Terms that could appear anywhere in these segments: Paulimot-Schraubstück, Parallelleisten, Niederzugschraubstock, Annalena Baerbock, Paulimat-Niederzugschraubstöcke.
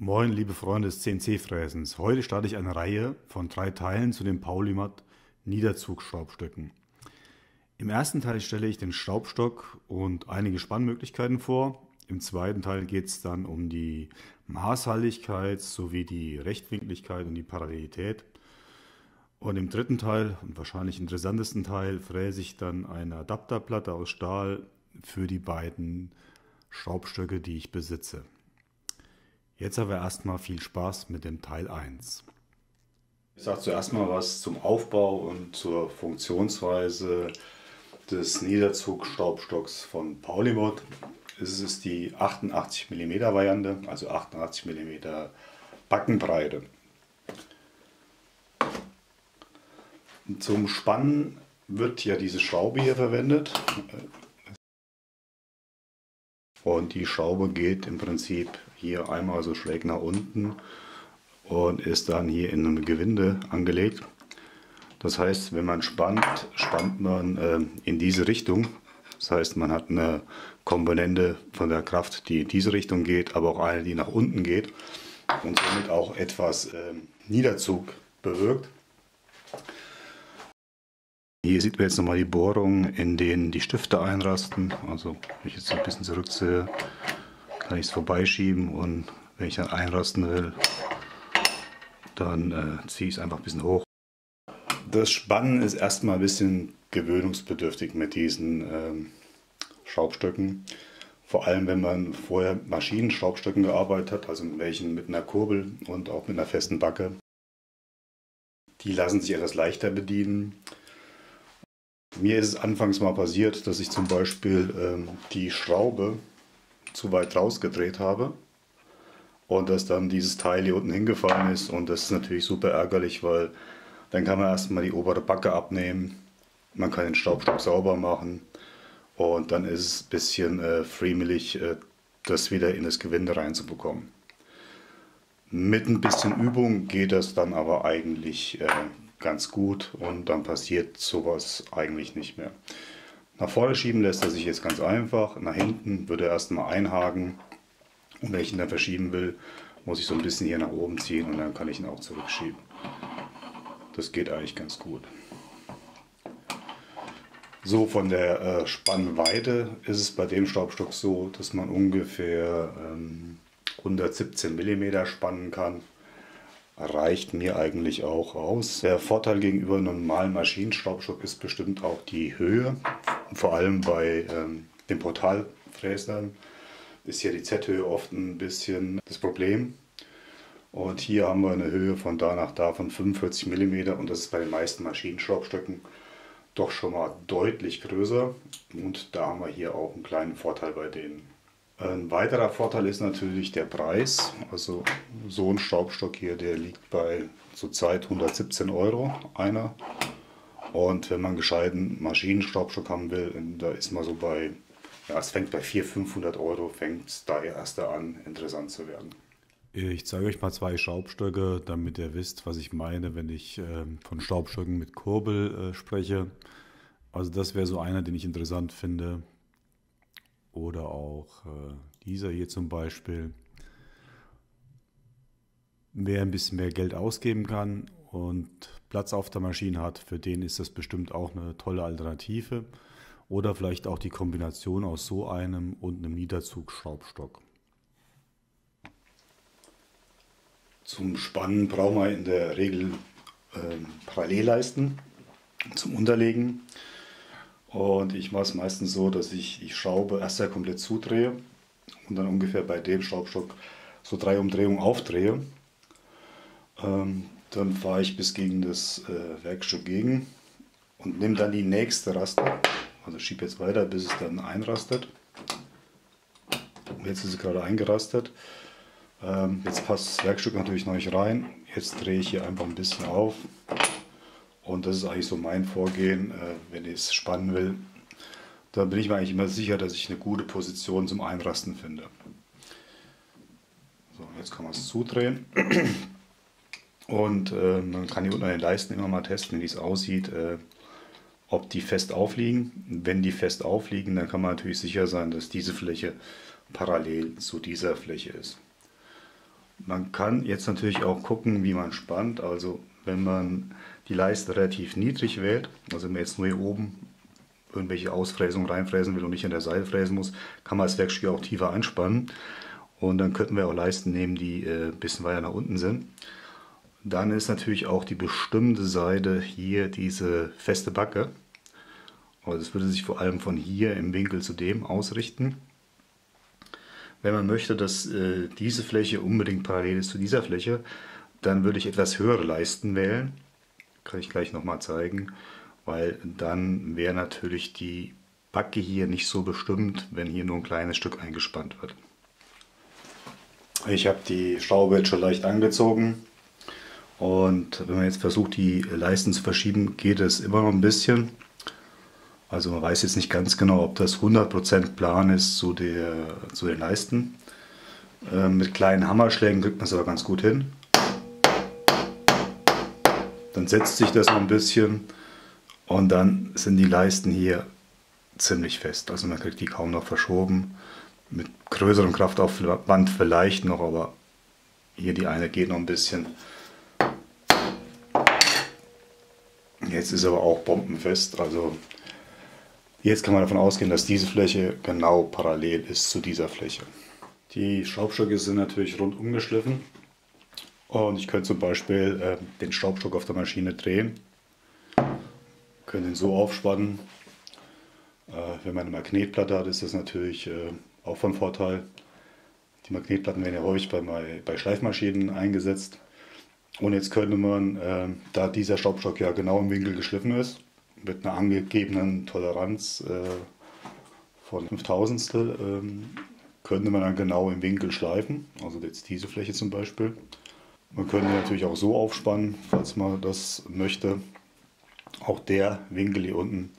Moin liebe Freunde des CNC-Fräsens, heute starte ich eine Reihe von 3 Teilen zu den Paulimat-Niederzugschraubstöcken. Im ersten Teil stelle ich den Schraubstock und einige Spannmöglichkeiten vor. Im zweiten Teil geht es dann um die Maßhaltigkeit sowie die Rechtwinkligkeit und die Parallelität. Und im dritten Teil und wahrscheinlich interessantesten Teil fräse ich dann eine Adapterplatte aus Stahl für die beiden Schraubstöcke, die ich besitze. Jetzt aber erstmal viel Spaß mit dem Teil 1. Ich sage zuerst mal was zum Aufbau und zur Funktionsweise des Niederzugschraubstocks von Paulimot. Es ist die 88 mm Variante, also 88 mm Backenbreite. Zum Spannen wird ja diese Schraube hier verwendet. Und die Schraube geht im Prinzip hier einmal so schräg nach unten und ist dann hier in einem Gewinde angelegt. Das heißt, wenn man spannt, spannt man in diese Richtung. Das heißt, man hat eine Komponente von der Kraft, die in diese Richtung geht, aber auch eine, die nach unten geht und somit auch etwas Niederzug bewirkt. Hier sieht man jetzt nochmal die Bohrungen, in denen die Stifte einrasten. Also wenn ich jetzt ein bisschen zurückziehe, kann ich es vorbeischieben und wenn ich dann einrasten will, dann ziehe ich es einfach ein bisschen hoch. Das Spannen ist erstmal ein bisschen gewöhnungsbedürftig mit diesen Schraubstöcken. Vor allem, wenn man vorher mit Maschinenschraubstöcken gearbeitet hat, also mit welchen mit einer Kurbel und auch mit einer festen Backe. Die lassen sich etwas leichter bedienen. Mir ist es anfangs mal passiert, dass ich zum Beispiel die Schraube zu weit rausgedreht habe und dass dann dieses Teil hier unten hingefallen ist, und das ist natürlich super ärgerlich, weil dann kann man erstmal die obere Backe abnehmen, man kann den Schraubstock sauber machen und dann ist es ein bisschen friemelig, das wieder in das Gewinde reinzubekommen. Mit ein bisschen Übung geht das dann aber eigentlich ganz gut und dann passiert sowas eigentlich nicht mehr. Nach vorne schieben lässt er sich jetzt ganz einfach, nach hinten würde er erstmal einhaken und wenn ich ihn dann verschieben will, muss ich so ein bisschen hier nach oben ziehen und dann kann ich ihn auch zurückschieben. Das geht eigentlich ganz gut. So, von der Spannweite ist es bei dem Schraubstock so, dass man ungefähr 117 mm spannen kann. Reicht mir eigentlich auch aus. Der Vorteil gegenüber einem normalen Maschinenschraubstock ist bestimmt auch die Höhe. Vor allem bei den Portalfräsern ist hier die Z-Höhe oft ein bisschen das Problem. Und hier haben wir eine Höhe von da nach da von 45 mm und das ist bei den meisten Maschinenschraubstöcken doch schon mal deutlich größer. Und da haben wir hier auch einen kleinen Vorteil bei denen. Ein weiterer Vorteil ist natürlich der Preis. Also so ein Schraubstock hier, der liegt bei zurzeit 117 € einer. Und wenn man einen gescheiten Maschinenschraubstock haben will, da ist man so bei, ja, es fängt bei 400, 500 €, fängt da erst an, interessant zu werden. Ich zeige euch mal 2 Schraubstöcke, damit ihr wisst, was ich meine, wenn ich von Schraubstöcken mit Kurbel spreche. Also das wäre so einer, den ich interessant finde. Oder auch dieser hier zum Beispiel. Wer ein bisschen mehr Geld ausgeben kann und Platz auf der Maschine hat, für den ist das bestimmt auch eine tolle Alternative. Oder vielleicht auch die Kombination aus so einem und einem Niederzugschraubstock. Zum Spannen brauchen wir in der Regel Parallelleisten zum Unterlegen. Und ich mache es meistens so, dass ich die Schraube erst ja komplett zudrehe und dann ungefähr bei dem Schraubstock so 3 Umdrehungen aufdrehe. Dann fahre ich bis gegen das Werkstück gegen und nehme dann die nächste Raste. Also schiebe jetzt weiter, bis es dann einrastet. Und jetzt ist es gerade eingerastet. Jetzt passt das Werkstück natürlich noch nicht rein. Jetzt drehe ich hier einfach ein bisschen auf. Und das ist eigentlich so mein Vorgehen, wenn ich es spannen will. Da bin ich mir eigentlich immer sicher, dass ich eine gute Position zum Einrasten finde. So, jetzt kann man es zudrehen. Und man kann hier unten an den Leisten immer mal testen, wie es aussieht, ob die fest aufliegen. Wenn die fest aufliegen, dann kann man natürlich sicher sein, dass diese Fläche parallel zu dieser Fläche ist. Man kann jetzt natürlich auch gucken, wie man spannt. Also wenn man die Leiste relativ niedrig wählt, also wenn man jetzt nur hier oben irgendwelche Ausfräsungen reinfräsen will und nicht an der Seite fräsen muss, kann man das Werkstück auch tiefer einspannen. Und dann könnten wir auch Leisten nehmen, die ein bisschen weiter nach unten sind. Dann ist natürlich auch die bestimmte Seite hier diese feste Backe. Also es würde sich vor allem von hier im Winkel zu dem ausrichten. Wenn man möchte, dass diese Fläche unbedingt parallel ist zu dieser Fläche, dann würde ich etwas höhere Leisten wählen. Kann ich gleich nochmal zeigen, weil dann wäre natürlich die Backe hier nicht so bestimmt, wenn hier nur ein kleines Stück eingespannt wird. Ich habe die Schraube jetzt schon leicht angezogen und wenn man jetzt versucht, die Leisten zu verschieben, geht es immer noch ein bisschen. Also man weiß jetzt nicht ganz genau, ob das 100% plan ist zu den Leisten. Mit kleinen Hammerschlägen kriegt man es aber ganz gut hin. Dann setzt sich das noch ein bisschen und dann sind die Leisten hier ziemlich fest. Also man kriegt die kaum noch verschoben. Mit größerem Kraftaufwand vielleicht noch, aber hier die eine geht noch ein bisschen. Jetzt ist aber auch bombenfest, also jetzt kann man davon ausgehen, dass diese Fläche genau parallel ist zu dieser Fläche. Die Schraubstöcke sind natürlich rundum geschliffen und ich könnte zum Beispiel den Schraubstock auf der Maschine drehen, könnte ihn so aufspannen. Wenn man eine Magnetplatte hat, ist das natürlich auch von Vorteil. Die Magnetplatten werden ja häufig bei Schleifmaschinen eingesetzt. Und jetzt könnte man, da dieser Schraubstock ja genau im Winkel geschliffen ist, mit einer angegebenen Toleranz von 0,005, könnte man dann genau im Winkel schleifen. Also jetzt diese Fläche zum Beispiel. Man könnte natürlich auch so aufspannen, falls man das möchte. Auch der Winkel hier unten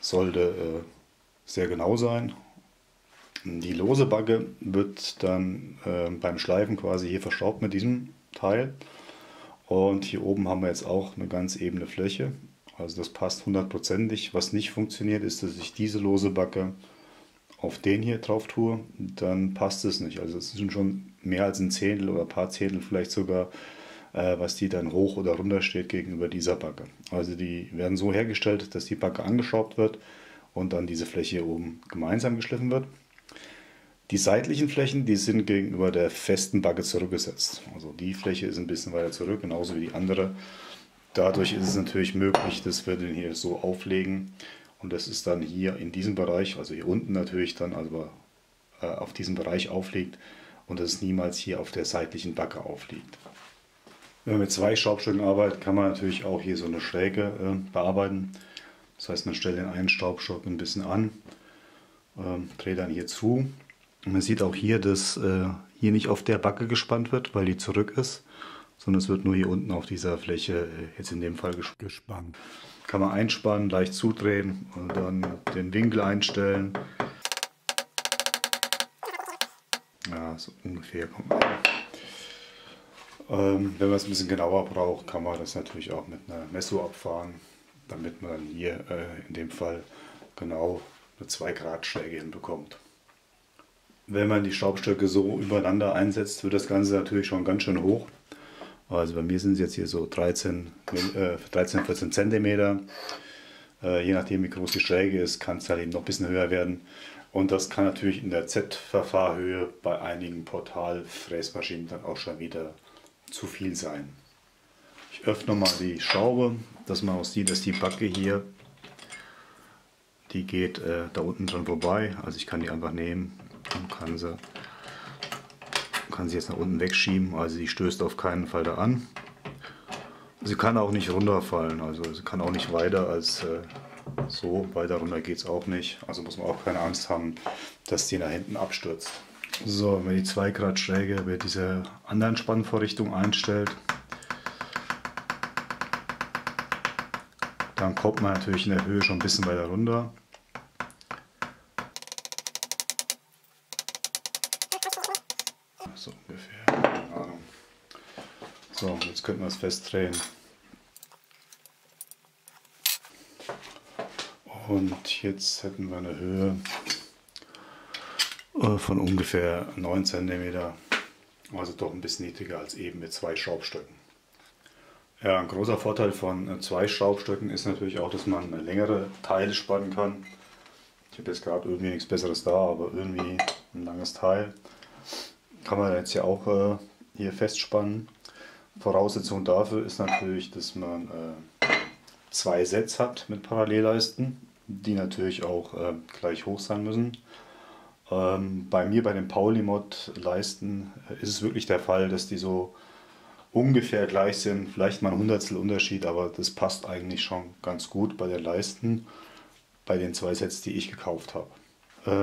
sollte sehr genau sein. Die lose Backe wird dann beim Schleifen quasi hier verschraubt mit diesem Teil. Und hier oben haben wir jetzt auch eine ganz ebene Fläche. Also das passt hundertprozentig. Was nicht funktioniert, ist, dass ich diese lose Backe auf den hier drauf tue. Dann passt es nicht. Also es sind schon mehr als ein Zehntel oder ein paar Zehntel vielleicht sogar, was die dann hoch oder runter steht gegenüber dieser Backe. Also die werden so hergestellt, dass die Backe angeschraubt wird und dann diese Fläche hier oben gemeinsam geschliffen wird. Die seitlichen Flächen, die sind gegenüber der festen Backe zurückgesetzt. Also die Fläche ist ein bisschen weiter zurück, genauso wie die andere. Dadurch ist es natürlich möglich, dass wir den hier so auflegen. Und das ist dann hier in diesem Bereich, also hier unten natürlich dann, also auf diesem Bereich aufliegt. Und dass es niemals hier auf der seitlichen Backe aufliegt. Wenn man mit zwei Schraubstöcken arbeitet, kann man natürlich auch hier so eine Schräge bearbeiten. Das heißt, man stellt den einen Schraubstock ein bisschen an, dreht dann hier zu. Man sieht auch hier, dass hier nicht auf der Backe gespannt wird, weil die zurück ist, sondern es wird nur hier unten auf dieser Fläche, jetzt in dem Fall gespannt. Kann man einspannen, leicht zudrehen und dann den Winkel einstellen. Ja, so ungefähr kommt man. Wenn man es ein bisschen genauer braucht, kann man das natürlich auch mit einer Messur abfahren, damit man hier in dem Fall genau eine 2-Grad-Schräge hinbekommt. Wenn man die Schraubstöcke so übereinander einsetzt, wird das Ganze natürlich schon ganz schön hoch. Also bei mir sind es jetzt hier so 13, 14 Zentimeter. Je nachdem wie groß die Schräge ist, kann es halt eben noch ein bisschen höher werden. Und das kann natürlich in der Z-Verfahrhöhe bei einigen Portal-Fräsmaschinen dann auch schon wieder zu viel sein. Ich öffne mal die Schraube, dass man auch sieht, dass die Backe hier, die geht da unten dran vorbei. Also ich kann die einfach nehmen. Kann sie jetzt nach unten wegschieben, also sie stößt auf keinen Fall da an. Sie kann auch nicht runterfallen, also sie kann auch nicht weiter als so, weiter runter geht es auch nicht. Also muss man auch keine Angst haben, dass die nach hinten abstürzt. So, wenn man die 2 Grad Schräge bei dieser anderen Spannvorrichtung einstellt, dann kommt man natürlich in der Höhe schon ein bisschen weiter runter. So ungefähr, keine Ahnung. So, jetzt könnten wir es festdrehen. Und jetzt hätten wir eine Höhe von ungefähr 9 cm. also doch ein bisschen niedriger als eben mit zwei Schraubstöcken. Ja, ein großer Vorteil von zwei Schraubstöcken ist natürlich auch, dass man längere Teile spannen kann. Ich habe jetzt gerade irgendwie nichts Besseres da, aber irgendwie ein langes Teil kann man jetzt ja auch hier festspannen. Voraussetzung dafür ist natürlich, dass man zwei Sets hat mit Parallelleisten, die natürlich auch gleich hoch sein müssen. Bei mir, bei den Paulimot-Leisten, ist es wirklich der Fall, dass die so ungefähr gleich sind. Vielleicht mal ein Hundertstel Unterschied, aber das passt eigentlich schon ganz gut bei den Leisten, bei den zwei Sets, die ich gekauft habe.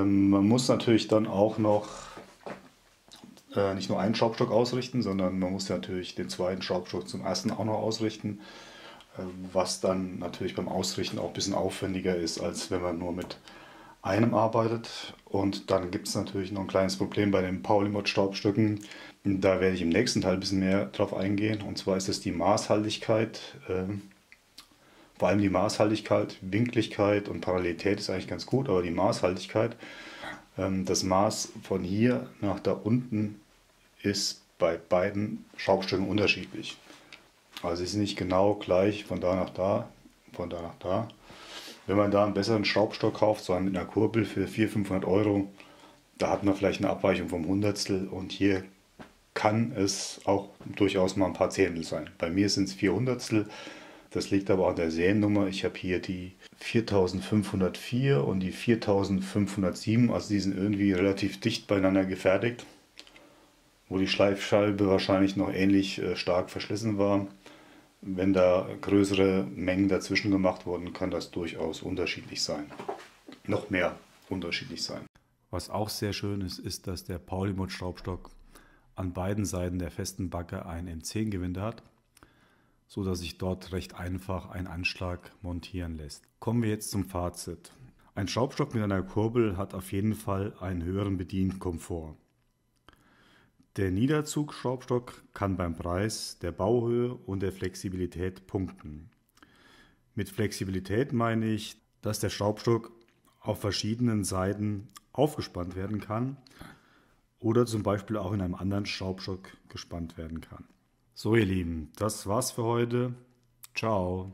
Man muss natürlich dann auch noch nicht nur einen Schraubstock ausrichten, sondern man muss natürlich den zweiten Schraubstock zum ersten auch noch ausrichten, was dann natürlich beim Ausrichten auch ein bisschen aufwendiger ist, als wenn man nur mit einem arbeitet. Und dann gibt es natürlich noch ein kleines Problem bei den Paulimot-Schraubstöcken. Da werde ich im nächsten Teil ein bisschen mehr drauf eingehen. Und zwar ist es die Maßhaltigkeit. Vor allem die Maßhaltigkeit, Winkligkeit und Parallelität ist eigentlich ganz gut, aber die Maßhaltigkeit, das Maß von hier nach da unten ist bei beiden Schraubstöcken unterschiedlich. Also es ist nicht genau gleich von da nach da, von da nach da. Wenn man da einen besseren Schraubstock kauft, so einen mit einer Kurbel für 400–500 €, da hat man vielleicht eine Abweichung vom Hundertstel, und hier kann es auch durchaus mal ein paar Zehntel sein. Bei mir sind es 4 Hundertstel, das liegt aber an der Seriennummer. Ich habe hier die 4504 und die 4507, also die sind irgendwie relativ dicht beieinander gefertigt, wo die Schleifscheibe wahrscheinlich noch ähnlich stark verschlissen war. Wenn da größere Mengen dazwischen gemacht wurden, kann das durchaus unterschiedlich sein. Noch mehr unterschiedlich sein. Was auch sehr schön ist, ist, dass der Paulimot-Schraubstock an beiden Seiten der festen Backe ein M10-Gewinde hat, so dass sich dort recht einfach ein Anschlag montieren lässt. Kommen wir jetzt zum Fazit. Ein Schraubstock mit einer Kurbel hat auf jeden Fall einen höheren Bedienkomfort. Der Niederzugschraubstock kann beim Preis, der Bauhöhe und der Flexibilität punkten. Mit Flexibilität meine ich, dass der Schraubstock auf verschiedenen Seiten aufgespannt werden kann oder zum Beispiel auch in einem anderen Schraubstock gespannt werden kann. So ihr Lieben, das war's für heute. Ciao!